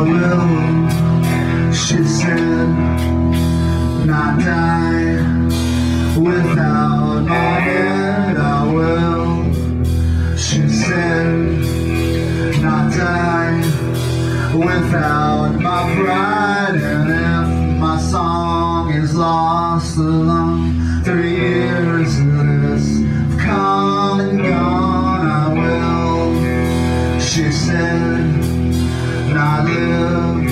I will, she said, not die without it. I will, she said, not die without my pride. And if my song is lost along 3 years of this, I've come and gone. I will, she said, I live